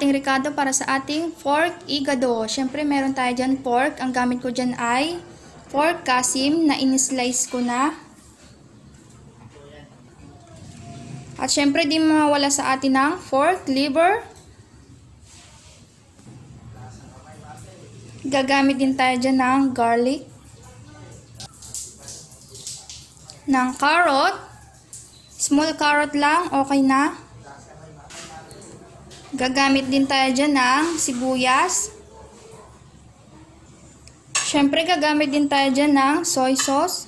ating Ricardo para sa ating pork igado. Syempre meron tayo dyan pork. Ang gamit ko dyan ay pork kasim na in-slice ko na. At syempre di mawala sa atin ang pork liver. Gagamit din tayo dyan ng garlic, ng carrot, small carrot lang, okay na. Gagamit din tayo dyan ng sibuyas. Siyempre, gagamit din tayo dyan ng soy sauce.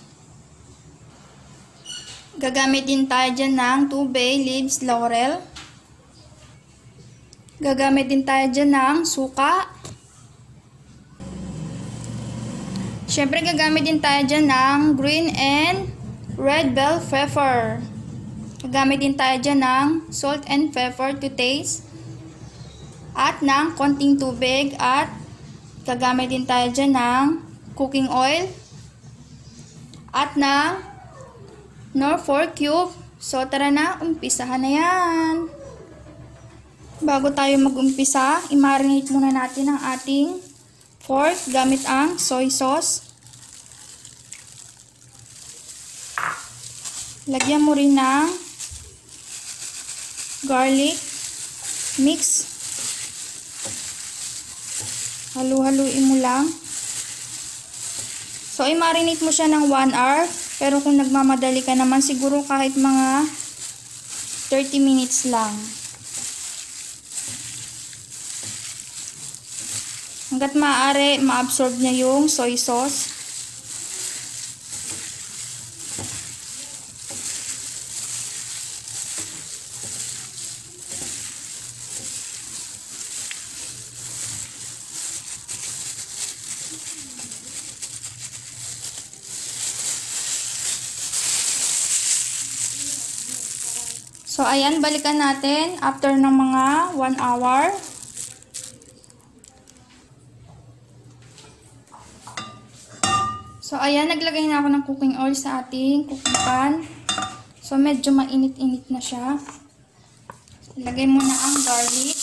Gagamit din tayo dyan ng 2 bay leaves laurel. Gagamit din tayo dyan ng suka. Siyempre, gagamit din tayo dyan ng green and red bell pepper. Gagamit din tayo dyan ng salt and pepper to taste. At ng konting tubig, at gagamit din tayo dyan ng cooking oil at ng 4 cube. So tara na, umpisahan na yan. Bago tayo magumpisa, i-marinate muna natin ang ating pork gamit ang soy sauce. Lagyan mo rin ng garlic mix. Halu-haluin mo lang. So, i-marinate mo siya ng 1 hour. Pero kung nagmamadali ka naman, siguro kahit mga 30 minutes lang. Hanggat maaari, ma-absorb niya yung soy sauce. So, ayan, balikan natin after ng mga 1 hour. So, ayan, naglagay na ako ng cooking oil sa ating cooking pan. So, medyo mainit-init na siya. Ilagay muna ang garlic.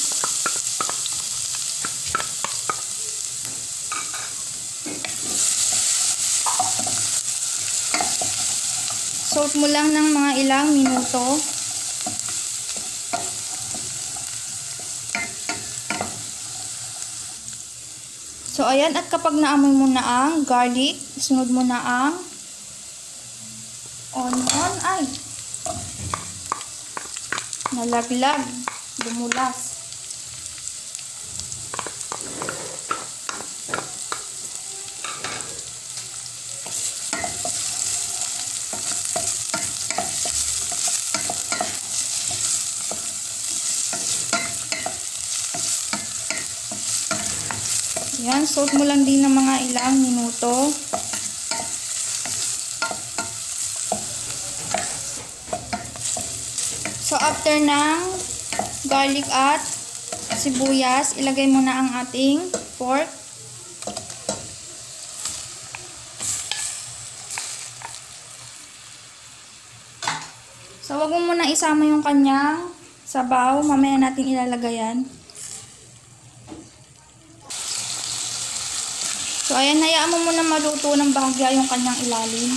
Soak mo lang ng mga ilang minuto. So, ayan. At kapag naamoy mo na ang garlic, isunod mo na ang onion. Ay! Nalaglag. Dumulas. Ayan, soak mo lang din ng mga ilang minuto. So, after ng garlic at sibuyas, ilagay mo na ang ating pork. So, wag mo muna isama yung kanyang sabaw. Mamaya natin ilalagay yan. So, ayan, hayaan mo muna maluto ng bahagya yung kanyang ilalim.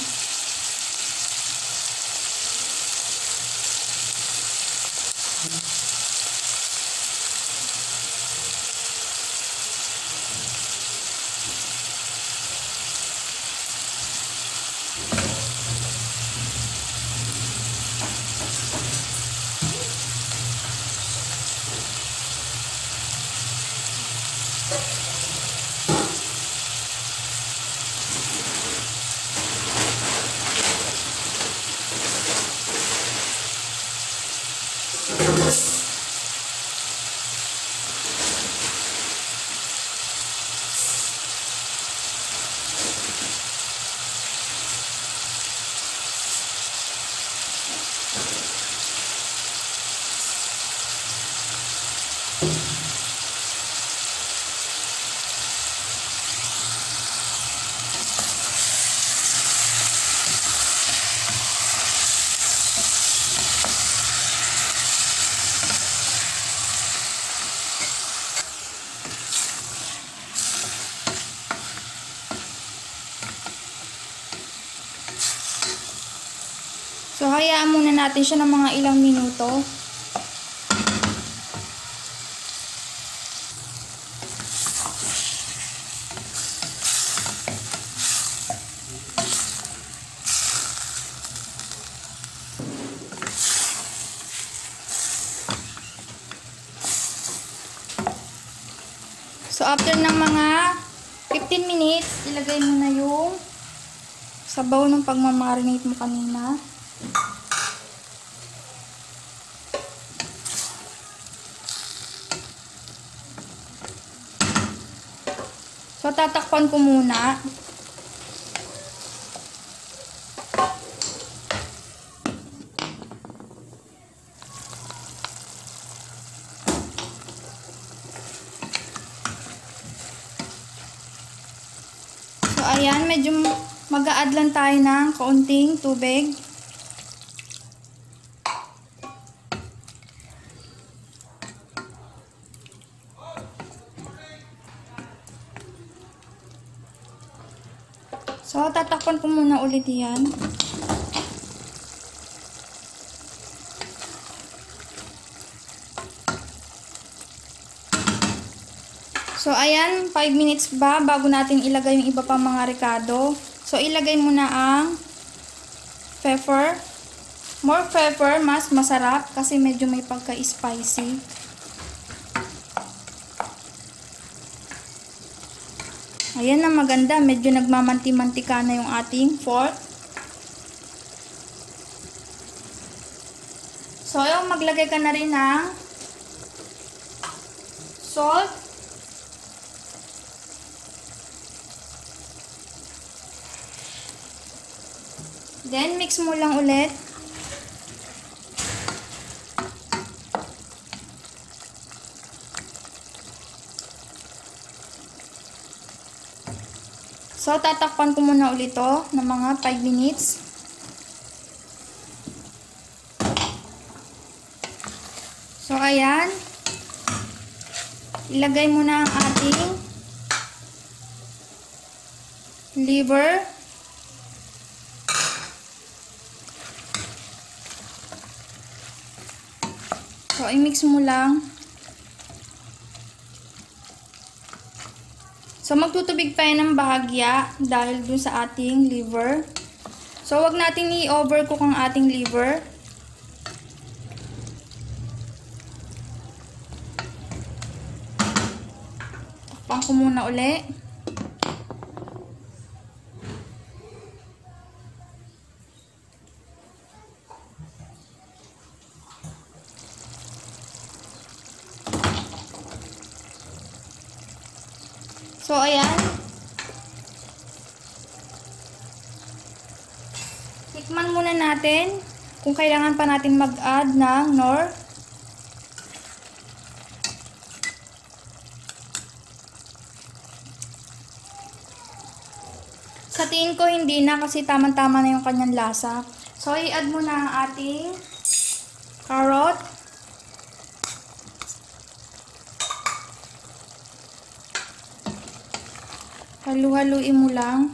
Hayaan muna natin siya ng mga ilang minuto. So, after ng mga 15 minutes, ilagay mo na yung sabaw ng pagmamarinate mo kanina. So, tatakpan ko muna. Ayan, medyo mag-a-add lang tayo ng kaunting tubig. So, tatakpan ko muna ulit yan. So, ayan, 5 minutes ba bago natin ilagay yung iba pang mga rekado. So, ilagay muna ang pepper. More pepper, mas masarap kasi medyo may pagka-spicy. Ayan na maganda, medyo nagmamanti-mantika na yung ating fork. So, yung maglagay ka na rin ng salt. Then, mix mo lang ulit. So, tatakpan ko muna ulit ito ng mga 5 minutes. So, ayan. Ilagay muna ang ating liver. So, i-mix mo lang. So, magtutubig pa yan ng bahagya dahil dun sa ating liver. So, wag natin i-overcook ang ating liver. Takpan ko muna ulit. So, ayan. Tikman muna natin kung kailangan pa natin mag-add ng nor. Sa tingin ko hindi na kasi tamang-tama na yung kanyang lasa. So, i-add muna ang ating carrot. Halu-haluin mo lang.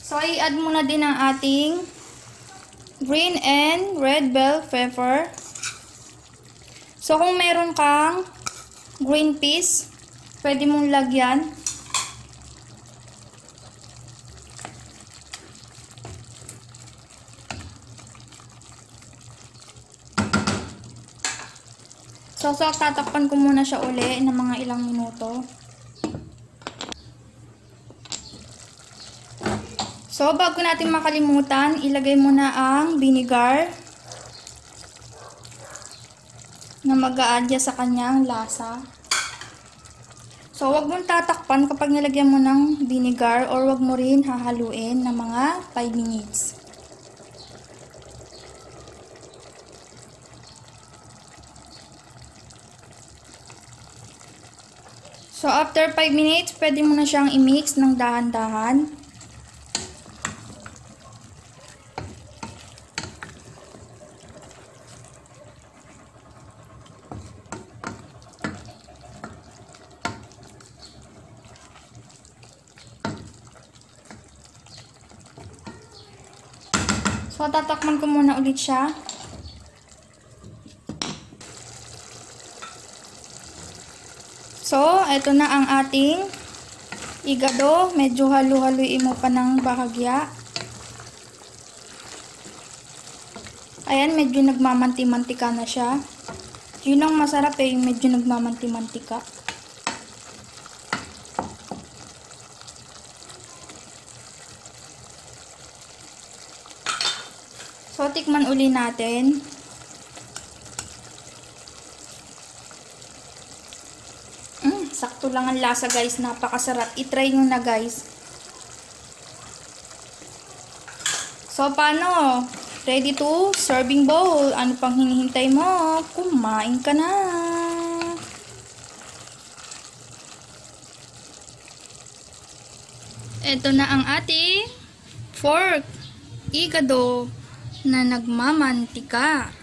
So, i-add mo na din ang ating green and red bell pepper. So, kung meron kang green peas, pwede mong lagyan. So, tatakpan ko muna siya uli ng mga ilang minuto. So, bago natin makalimutan, ilagay muna ang vinegar na mag-a-adya sa kanyang lasa. So, wag mong tatakpan kapag nilagyan mo ng vinegar or wag mo rin hahaluin ng mga 5 minutes. So, after 5 minutes, pwede mo na siyang i-mix ng dahan-dahan. So, tatakman ko muna ulit siya. So, ito na ang ating igado. Medyo halu-haluin mo pa ng bahagya. Ayan, medyo nagmamanti-mantika na siya. Yun ang masarap eh, medyo nagmamanti-mantika. So, tikman uli natin. Sakto lang ang lasa guys. Napakasarap. I-try nyo na guys. So, paano? Ready to serving bowl. Ano pang hinihintay mo? Kumain ka na. Ito na ang ating pork igado na nagmamantika.